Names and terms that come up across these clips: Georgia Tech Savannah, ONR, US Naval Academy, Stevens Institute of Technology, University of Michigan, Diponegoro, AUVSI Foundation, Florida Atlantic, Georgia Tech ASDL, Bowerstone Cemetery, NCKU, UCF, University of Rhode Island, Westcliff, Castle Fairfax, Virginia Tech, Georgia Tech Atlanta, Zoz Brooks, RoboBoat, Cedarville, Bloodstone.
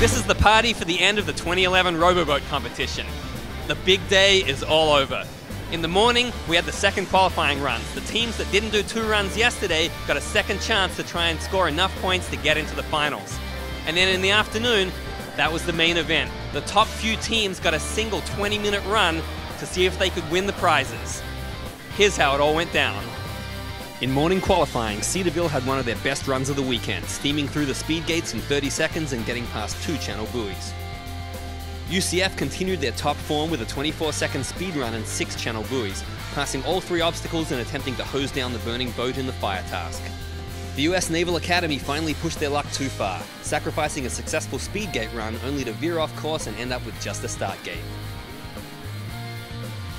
This is the party for the end of the 2011 RoboBoat competition. The big day is all over. In the morning, we had the second qualifying run. The teams that didn't do two runs yesterday got a second chance to try and score enough points to get into the finals. And then in the afternoon, that was the main event. The top few teams got a single 20-minute run to see if they could win the prizes. Here's how it all went down. In morning qualifying, Cedarville had one of their best runs of the weekend, steaming through the speed gates in 30 seconds and getting past two channel buoys. UCF continued their top form with a 24-second speed run and six channel buoys, passing all three obstacles and attempting to hose down the burning boat in the fire task. The US Naval Academy finally pushed their luck too far, sacrificing a successful speed gate run only to veer off course and end up with just a start gate.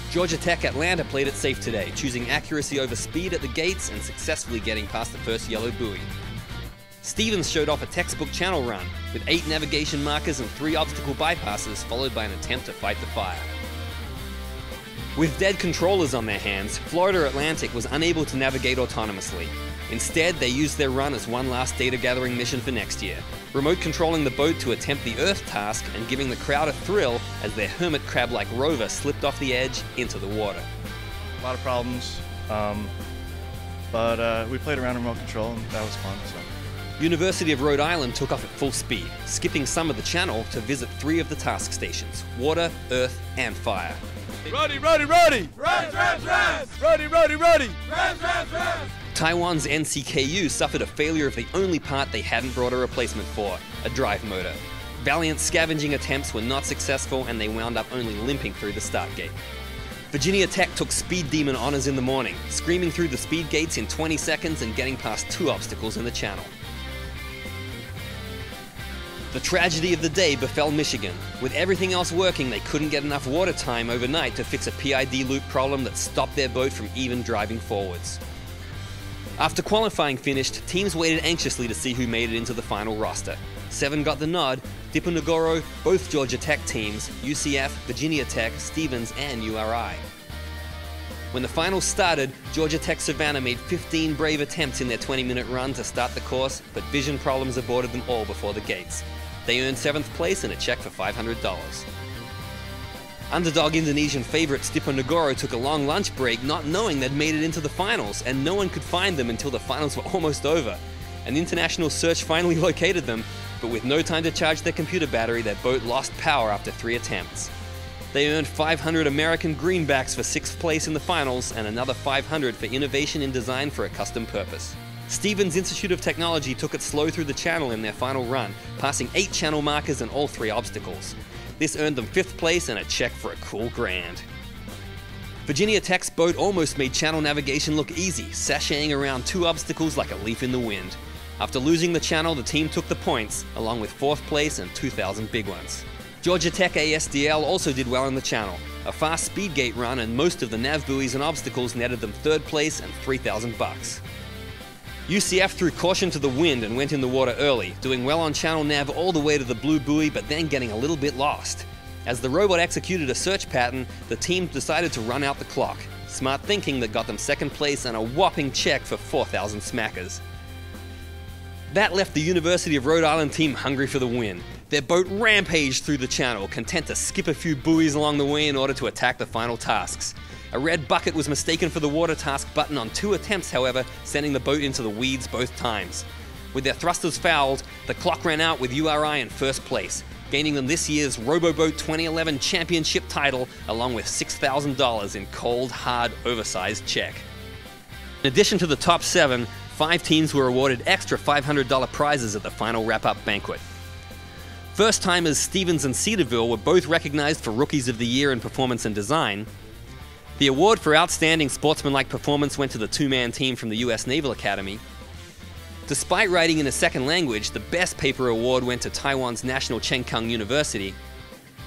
Georgia Tech Atlanta played it safe today, choosing accuracy over speed at the gates and successfully getting past the first yellow buoy. Stevens showed off a textbook channel run, with 8 navigation markers and 3 obstacle bypasses, followed by an attempt to fight the fire. With dead controllers on their hands, Florida Atlantic was unable to navigate autonomously. Instead, they used their run as one last data gathering mission for next year, remote controlling the boat to attempt the Earth task and giving the crowd a thrill as their hermit crab-like rover slipped off the edge into the water. A lot of problems, but we played around remote control and that was fun. University of Rhode Island took off at full speed, skipping some of the channel to visit 3 of the task stations: water, earth, and fire. Roddy, Roddy, Roddy! Rams, Rams, Rams! Roddy, Roddy, Roddy! Rams, Rams, Rams! Taiwan's NCKU suffered a failure of the only part they hadn't brought a replacement for, a drive motor. Valiant scavenging attempts were not successful and they wound up only limping through the start gate. Virginia Tech took speed demon honors in the morning, screaming through the speed gates in 20 seconds and getting past 2 obstacles in the channel. The tragedy of the day befell Michigan. With everything else working, they couldn't get enough water time overnight to fix a PID loop problem that stopped their boat from even driving forwards. After qualifying finished, teams waited anxiously to see who made it into the final roster. 7 got the nod: Diponegoro, both Georgia Tech teams, UCF, Virginia Tech, Stevens, and URI. When the finals started, Georgia Tech Savannah made 15 brave attempts in their 20-minute run to start the course, but vision problems aborted them all before the gates. They earned 7th place and a check for $500. Underdog Indonesian favourites Diponegoro took a long lunch break, not knowing they'd made it into the finals, and no one could find them until the finals were almost over. An international search finally located them, but with no time to charge their computer battery, their boat lost power after 3 attempts. They earned 500 American greenbacks for 6th place in the finals, and another 500 for innovation in design for a custom purpose. Stevens Institute of Technology took it slow through the channel in their final run, passing 8 channel markers and all 3 obstacles. This earned them 5th place and a check for a cool $1,000. Virginia Tech's boat almost made channel navigation look easy, sashaying around 2 obstacles like a leaf in the wind. After losing the channel, the team took the points, along with 4th place and 2,000 big ones. Georgia Tech ASDL also did well in the channel. A fast speed gate run and most of the nav buoys and obstacles netted them 3rd place and $3,000. UCF threw caution to the wind and went in the water early, doing well on channel nav all the way to the blue buoy, but then getting a little bit lost. As the robot executed a search pattern, the team decided to run out the clock. Smart thinking that got them 2nd place and a whopping check for 4,000 smackers. That left the University of Rhode Island team hungry for the win. Their boat rampaged through the channel, content to skip a few buoys along the way in order to attack the final tasks. A red bucket was mistaken for the water task button on 2 attempts, however, sending the boat into the weeds both times. With their thrusters fouled, the clock ran out with URI in 1st place, gaining them this year's RoboBoat 2011 championship title, along with $6,000 in cold, hard, oversized check. In addition to the top 7, 5 teams were awarded extra $500 prizes at the final wrap-up banquet. First-timers Stevens and Cedarville were both recognized for Rookies of the Year in Performance and Design. The award for outstanding sportsmanlike performance went to the 2-man team from the US Naval Academy. Despite writing in a second language, the best paper award went to Taiwan's National Cheng Kung University,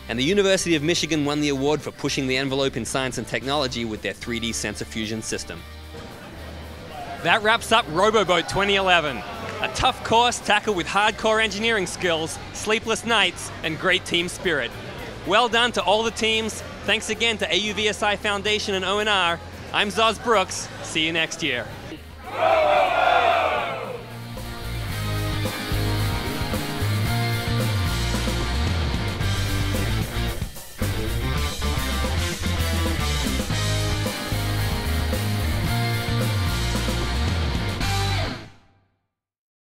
and the University of Michigan won the award for pushing the envelope in science and technology with their 3D sensor fusion system. That wraps up RoboBoat 2011. A tough course tackled with hardcore engineering skills, sleepless nights, and great team spirit. Well done to all the teams. Thanks again to AUVSI Foundation and ONR. I'm Zoz Brooks. See you next year.